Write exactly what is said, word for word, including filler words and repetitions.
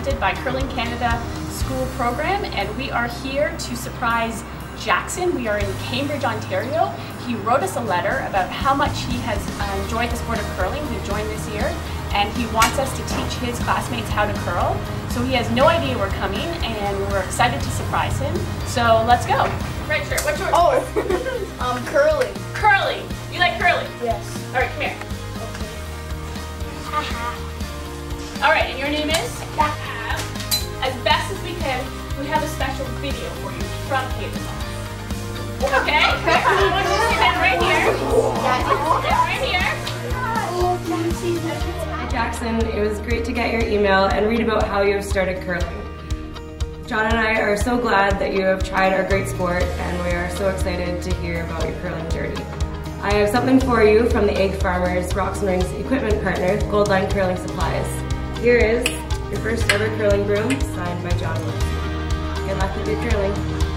presented by Curling Canada School Program, and we are here to surprise Jackson. We are in Cambridge, Ontario. He wrote us a letter about how much he has enjoyed the sport of curling. He joined this year, and he wants us to teach his classmates how to curl. So he has no idea we're coming, and we're excited to surprise him. So let's go. Right, sure. What's yours? Oh, um, curling. Curling. You like curling? Yes. All right, come here. Okay. Haha. All right, and your name is? Jackson. As best as we can, we have a special video for you from Hazel. Okay. Okay. I want you to stand right here. Stand right here. Hi Jackson, it was great to get your email and read about how you have started curling. John and I are so glad that you have tried our great sport, and we are so excited to hear about your curling journey. I have something for you from the Egg Farmers Rocks and Rings equipment partner, Goldline Curling Supplies. Here is your first ever curling broom, signed by John Lewis. Good luck with your curling.